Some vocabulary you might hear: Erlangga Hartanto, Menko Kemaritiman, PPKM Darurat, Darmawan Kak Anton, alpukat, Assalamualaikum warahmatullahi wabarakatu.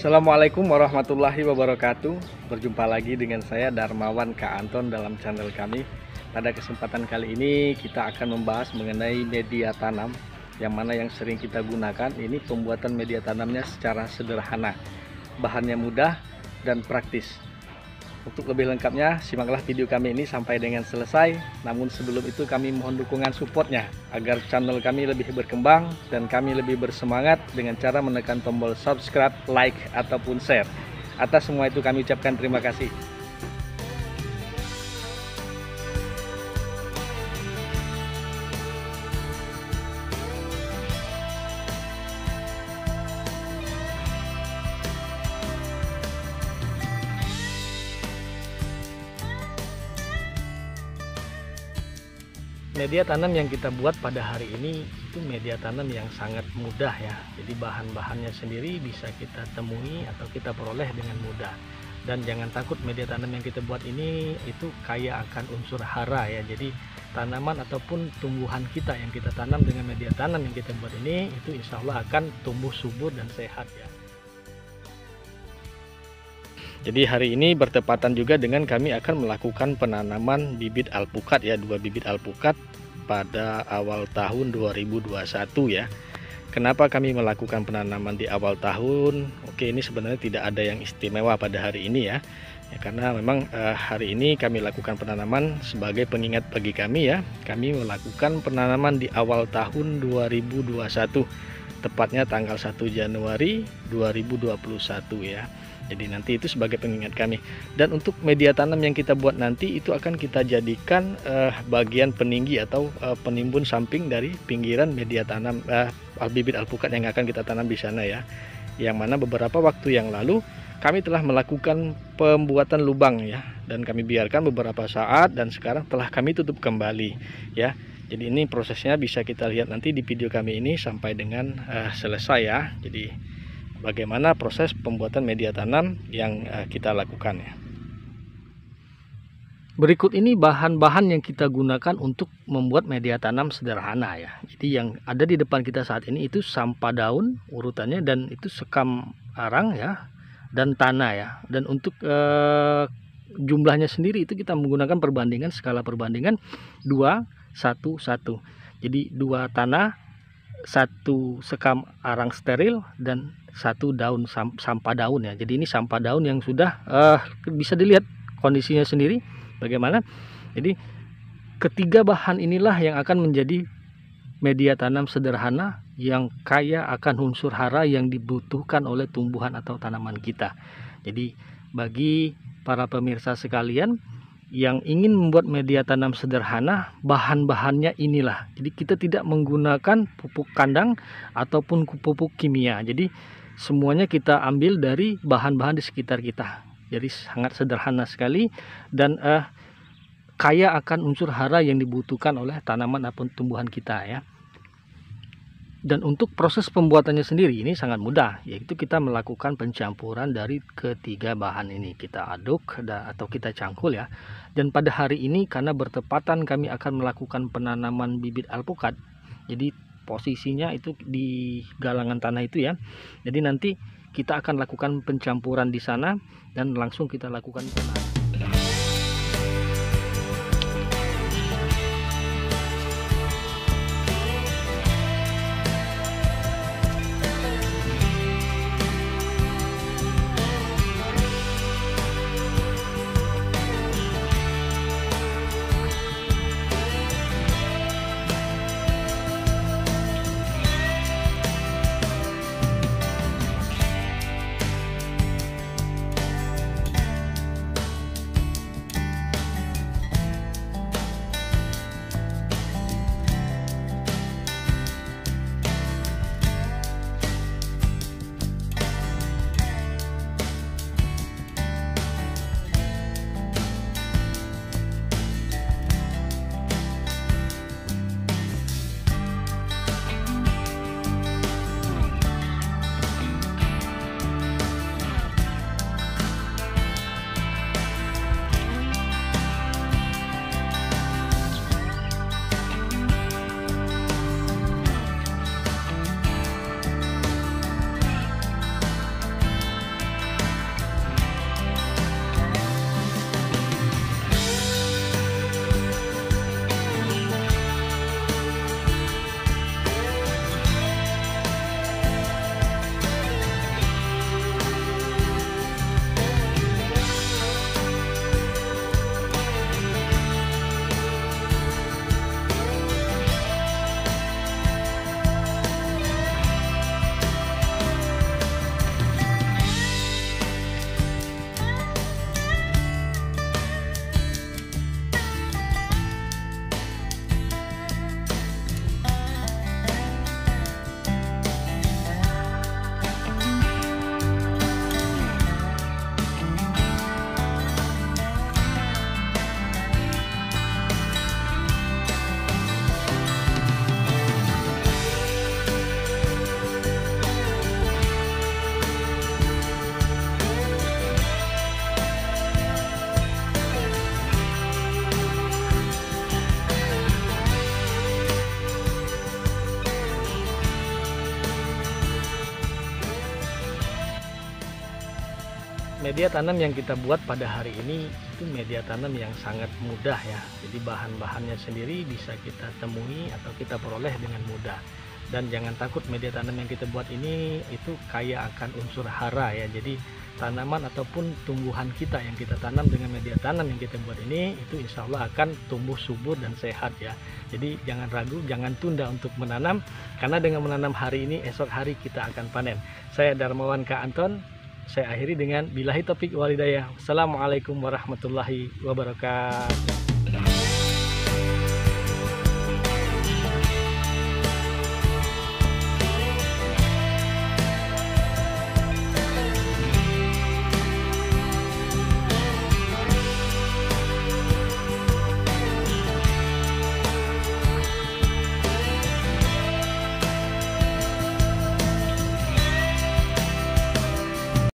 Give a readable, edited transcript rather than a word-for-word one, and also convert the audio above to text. Assalamualaikum warahmatullahi wabarakatuh. Berjumpa lagi dengan saya Darmawan Kak Anton dalam channel kami. Pada kesempatan kali ini kita akan membahas mengenai media tanam, yang mana yang sering kita gunakan. Ini pembuatan media tanamnya secara sederhana, bahannya mudah dan praktis. Untuk lebih lengkapnya simaklah video kami ini sampai dengan selesai. Namun sebelum itu kami mohon dukungan supportnya agar channel kami lebih berkembang dan kami lebih bersemangat dengan cara menekan tombol subscribe, like, ataupun share. Atas semua itu kami ucapkan terima kasih. Media tanam yang kita buat pada hari ini itu media tanam yang sangat mudah ya. Jadi bahan-bahannya sendiri bisa kita temui atau kita peroleh dengan mudah. Dan jangan takut, media tanam yang kita buat ini itu kaya akan unsur hara ya. Jadi tanaman ataupun tumbuhan kita yang kita tanam dengan media tanam yang kita buat ini itu insya Allah akan tumbuh subur dan sehat ya. Jadi hari ini bertepatan juga dengan kami akan melakukan penanaman bibit alpukat ya, 2 bibit alpukat pada awal tahun 2021 ya. Kenapa kami melakukan penanaman di awal tahun? Oke, ini sebenarnya tidak ada yang istimewa pada hari ini ya. Ya, karena memang hari ini kami lakukan penanaman sebagai pengingat bagi kami ya. Kami melakukan penanaman di awal tahun 2021. Tepatnya tanggal 1 Januari 2021 ya. Jadi nanti itu sebagai pengingat kami. Dan untuk media tanam yang kita buat nanti itu akan kita jadikan bagian peninggi atau penimbun samping dari pinggiran media tanam bibit alpukat yang akan kita tanam di sana ya. Yang mana beberapa waktu yang lalu kami telah melakukan pembuatan lubang ya, dan kami biarkan beberapa saat dan sekarang telah kami tutup kembali ya. Jadi ini prosesnya bisa kita lihat nanti di video kami ini sampai dengan selesai ya. Jadi bagaimana proses pembuatan media tanam yang kita lakukan ya. Berikut ini bahan-bahan yang kita gunakan untuk membuat media tanam sederhana ya. Jadi yang ada di depan kita saat ini itu sampah daun urutannya, dan itu sekam arang ya, dan tanah ya. Dan untuk jumlahnya sendiri itu kita menggunakan perbandingan, skala perbandingan 2:1:1. Jadi 2 tanah, 1 sekam arang steril, dan 1 daun sampah daun ya. Jadi ini sampah daun yang sudah bisa dilihat kondisinya sendiri bagaimana. Jadi ketiga bahan inilah yang akan menjadi media tanam sederhana yang kaya akan unsur hara yang dibutuhkan oleh tumbuhan atau tanaman kita. Jadi bagi para pemirsa sekalian yang ingin membuat media tanam sederhana, bahan-bahannya inilah. Jadi kita tidak menggunakan pupuk kandang ataupun pupuk kimia. Jadi semuanya kita ambil dari bahan-bahan di sekitar kita. Jadi sangat sederhana sekali dan kaya akan unsur hara yang dibutuhkan oleh tanaman ataupun tumbuhan kita ya. Dan untuk proses pembuatannya sendiri ini sangat mudah, yaitu kita melakukan pencampuran dari ketiga bahan ini. Kita aduk atau kita cangkul ya. Dan pada hari ini karena bertepatan kami akan melakukan penanaman bibit alpukat, jadi posisinya itu di galangan tanah itu ya. Jadi nanti kita akan lakukan pencampuran di sana dan langsung kita lakukan penanaman. Media tanam yang kita buat pada hari ini itu media tanam yang sangat mudah ya. Jadi bahan-bahannya sendiri bisa kita temui atau kita peroleh dengan mudah. Dan jangan takut, media tanam yang kita buat ini itu kaya akan unsur hara ya. Jadi tanaman ataupun tumbuhan kita yang kita tanam dengan media tanam yang kita buat ini itu insya Allah akan tumbuh subur dan sehat ya. Jadi jangan ragu, jangan tunda untuk menanam, karena dengan menanam hari ini, esok hari kita akan panen. Saya Darmawan Kak Anton. Saya akhiri dengan billahi taufik walhidayah. Assalamualaikum warahmatullahi wabarakatuh.